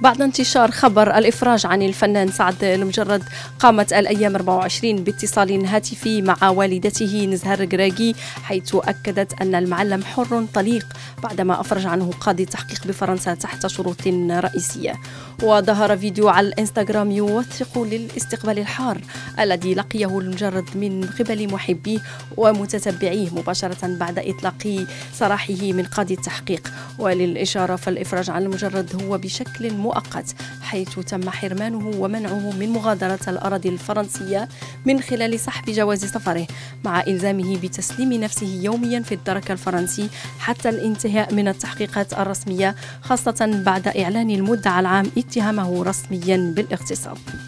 بعد انتشار خبر الإفراج عن الفنان سعد لمجرد، قامت الأيام 24 باتصال هاتفي مع والدته نزهر جراغي، حيث أكدت أن المعلم حر طليق بعدما أفرج عنه قاضي التحقيق بفرنسا تحت شروط رئيسية. وظهر فيديو على الإنستغرام يوثق للاستقبال الحار الذي لقيه لمجرد من قبل محبيه ومتتبعيه مباشرة بعد إطلاق سراحه من قاضي التحقيق. وللإشارة فالإفراج عن لمجرد هو بشكل مؤقت، حيث تم حرمانه ومنعه من مغادرة الأراضي الفرنسية من خلال سحب جواز سفره، مع إلزامه بتسليم نفسه يوميا في الدرك الفرنسي حتى الانتهاء من التحقيقات الرسمية، خاصة بعد إعلان المدعى العام اتهامه رسميا بالاغتصاب.